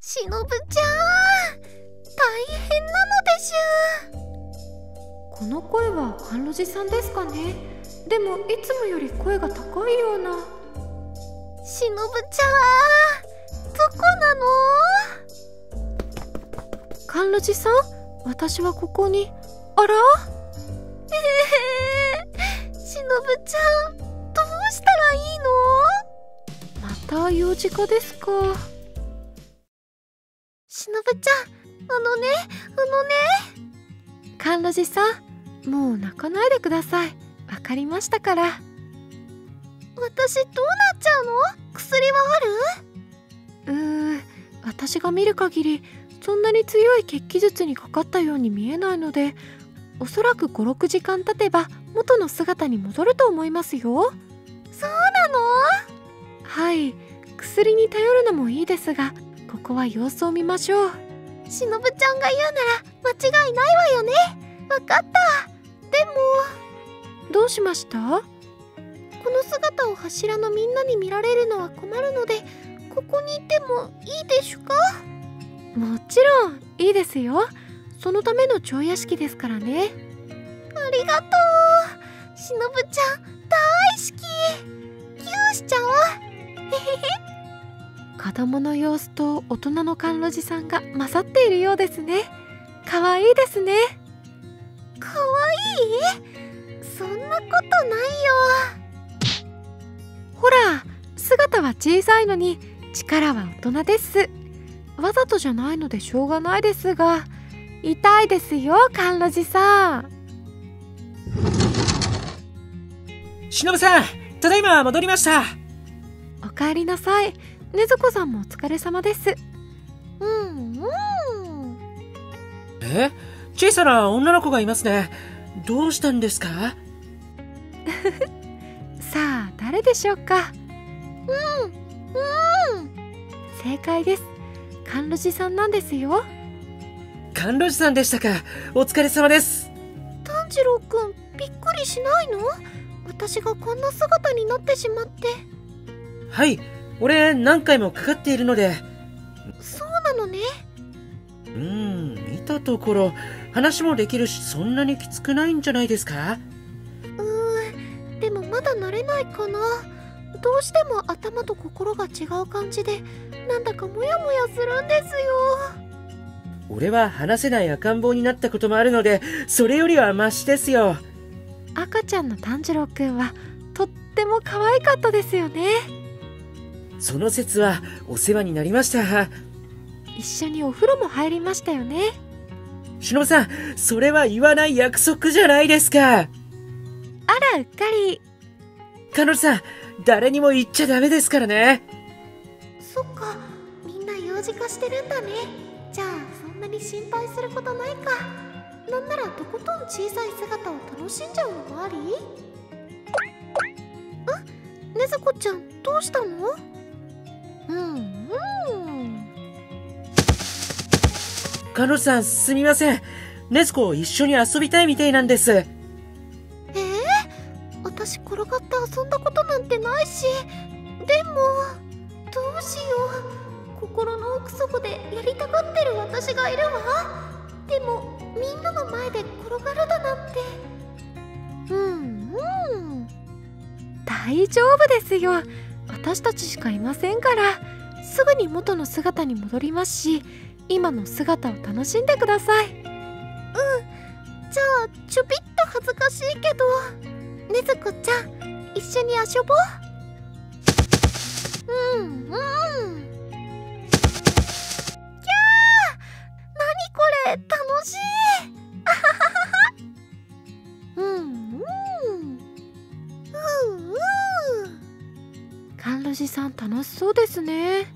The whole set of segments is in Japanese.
しのぶちゃん、大変なのでしゅ。この声は甘露寺さんですかね。でもいつもより声が高いような。しのぶちゃん、どこなの？甘露寺さん、私はここに。あら？しのぶちゃん、どうしたらいいの？また幼児科ですか。しのぶちゃん、あのね甘露寺さん、もう泣かないでください。わかりましたから。私どうなっちゃうの？薬はある？私が見る限りそんなに強い血気術にかかったように見えないので、おそらく5、6時間経てば元の姿に戻ると思いますよ。そうなの？はい、薬に頼るのもいいですが、ここは様子を見ましょう。しのぶちゃんが言うなら間違いないわよね。わかった。でもどうしました？この姿を柱のみんなに見られるのは困るので、ここにいてもいいでしゅか？もちろんいいですよ。そのための蝶屋敷ですからね。ありがとう、しのぶちゃん大好き。キューしちゃおう。子供の様子と大人の甘露寺さんが勝っているようですね。かわいいですね。かわいい？そんなことないよ。ほら、姿は小さいのに力は大人です。わざとじゃないのでしょうがないですが、痛いですよ甘露寺さん。しのぶさん、ただいま戻りました。おかえりなさい。禰豆子さんもお疲れ様です。え、小さな女の子がいますね。どうしたんですか？さあ、誰でしょうか。正解です。甘露寺さんなんですよ。甘露寺さんでしたか。お疲れ様です。炭治郎くん、びっくりしないの？私がこんな姿になってしまって。はい、俺何回もかかっているので。そうなのね。見たところ話もできるし、そんなにきつくないんじゃないですか？でもまだ慣れないかな。どうしても頭と心が違う感じで、なんだかモヤモヤするんですよ。俺は話せない赤ん坊になったこともあるので、それよりはマシですよ。赤ちゃんの炭治郎くんはとっても可愛かったですよね。その節はお世話になりました。一緒にお風呂も入りましたよね。しのぶさん、それは言わない約束じゃないですか。あら、うっかり。甘露寺さん、誰にも言っちゃダメですからね。そっか、みんな幼児化してるんだね。じゃあそんなに心配することないか。なんならとことん小さい姿を楽しんじゃうのもあり？あ、禰豆子ちゃん、どうしたの？甘露寺さん、すみません。禰豆子一緒に遊びたいみたいなんです。私転がって遊んだことなんてないし。でもどうしよう、心の奥底でやりたがってる私がいるわ。でもみんなの前で転がるだなんて。大丈夫ですよ。私たちしかいませんから、すぐに元の姿に戻りますし、今の姿を楽しんでください。じゃあちょびっと恥ずかしいけど、禰豆子ちゃん一緒に遊ぼう。きゃー、なにこれ楽しい。あははは。甘露寺さん楽しそうですね。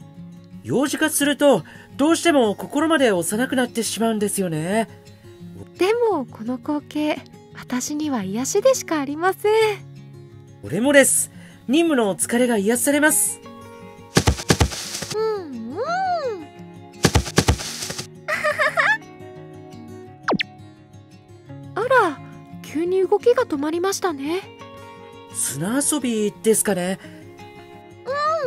幼児化するとどうしても心まで幼くなってしまうんですよね。でもこの光景、私には癒しでしかありません。俺もです。任務の疲れが癒されます。あははは。あら、急に動きが止まりましたね。砂遊びですかね。は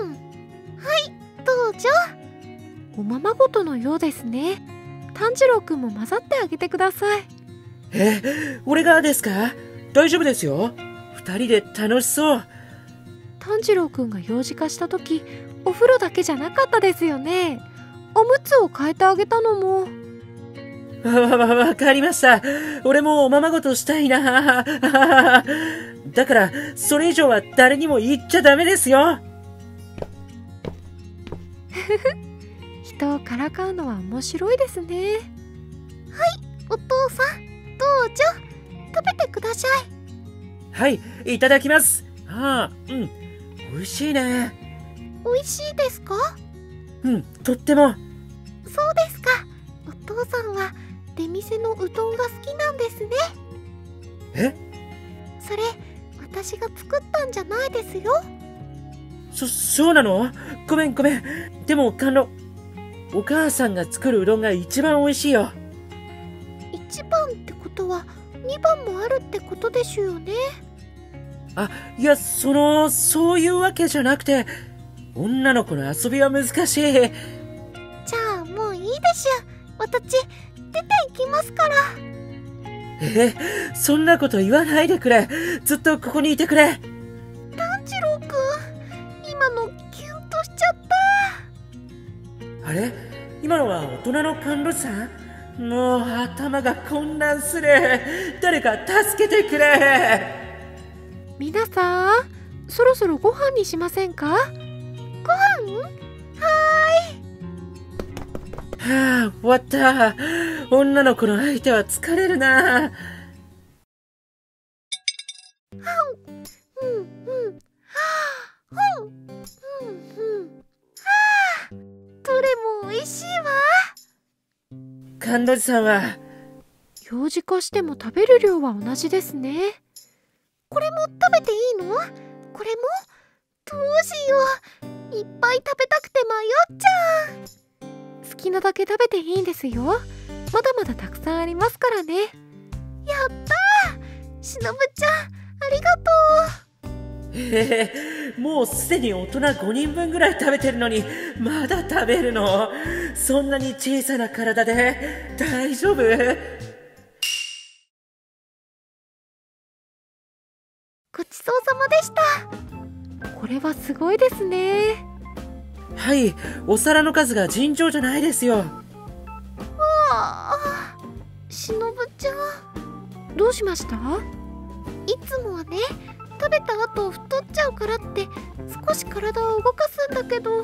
い、どうぞ。おままごとのようですね。炭治郎くんも混ざってあげてください。俺がですか？大丈夫ですよ。二人で楽しそう。炭治郎くんが幼児化した時、お風呂だけじゃなかったですよね。おむつを変えてあげたのも。わかりました。俺もおままごとしたいな。だから、それ以上は誰にも言っちゃダメですよ。人をからかうのは面白いですね。はい、お父さん、どうぞ食べてください。はい、いただきます。美味しいね。美味しいですか？とっても。そうですか。お父さんは出店のうどんが好きなんですね。それ私が作ったんじゃないですよ。そうなの？ごめん。でもお母さんが作るうどんが一番美味しいよ。一番ってことは2番もあるってことですよね。いや、そういうわけじゃなくて、女の子の遊びは難しい。じゃあもういいですよ。私出ていきますから。そんなこと言わないでくれ。ずっとここにいてくれ。炭治郎くん、今のキュンとしちゃった。あれ、今のは大人の甘露さん？もう頭が混乱する。誰か助けてくれ。皆さん、そろそろご飯にしませんか？ご飯？終わった。女の子の相手は疲れるな。どれも美味しいわ。甘露寺さんは幼児化しても食べる量は同じですね。これも食べていいの？これも？どうしよう。いっぱい食べたくて迷っちゃう。好きなだけ食べていいんですよ。まだまだたくさんありますからね。やったー、しのぶちゃん、ありがとう。もうすでに大人5人分ぐらい食べてるのに、まだ食べるの？そんなに小さな体で大丈夫？ごちそうさまでした。これはすごいですね。はい、お皿の数が尋常じゃないですよ。しのぶちゃん、どうしました？いつもはね、食べた後太っちゃうからって少し体を動かすんだけど、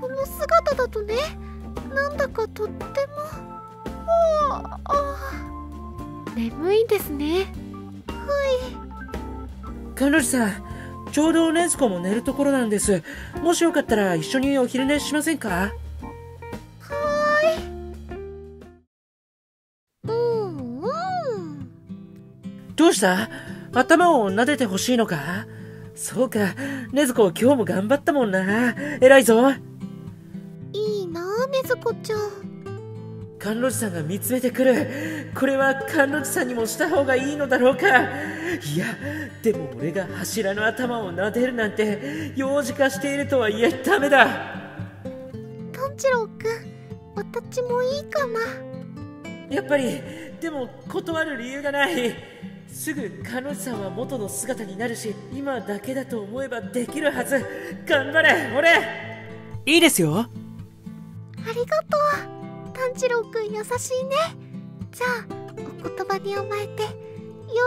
この姿だとね、なんだかとっても眠いんですね。はい。甘露寺さん、ちょうど禰豆子も寝るところなんです。もしよかったら一緒にお昼寝しませんか？どうした？頭を撫でてほしいのか？そうか、禰豆子今日も頑張ったもんな。偉いぞ。いいなあ、禰豆子ちゃん。甘露寺さんが見つめてくる。これは甘露寺さんにもした方がいいのだろうか。いや、でも俺が柱の頭を撫でるなんて、幼児化しているとはいえダメだ。炭治郎くん、私もいいかな。やっぱり。でも断る理由がない。すぐ甘露寺さんは元の姿になるし、今だけだと思えばできるはず。頑張れ、俺。いいですよ。ありがとう、炭治郎くん、優しいね。じゃあお言葉に甘えてよ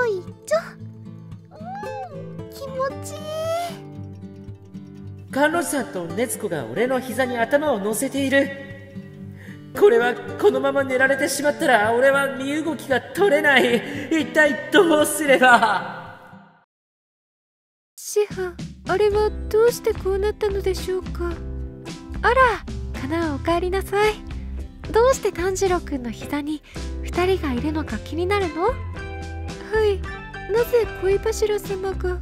いちょ。気持ちいい。甘露寺さんと禰豆子が俺の膝に頭を乗せている。これはこのまま寝られてしまったら俺は身動きが取れない。一体どうすれば。師範、あれはどうしてこうなったのでしょうか。あら、かな、おかえりなさい。どうして炭治郎くんの膝に2人がいるのか気になるの？はい、なぜ恋柱様が。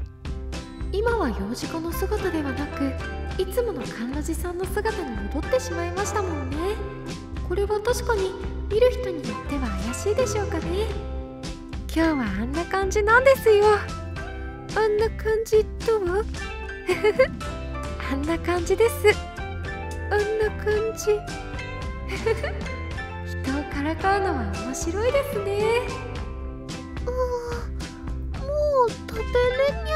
今は幼児化の姿ではなく、いつもの甘露寺さんの姿に戻ってしまいましたもんね。これは確かに見る人によっては怪しいでしょうかね。今日はあんな感じなんですよ。あんな感じとは？あんな感じです。あんな感じ。人をからかうのは面白いですね。もう食べれにゃ。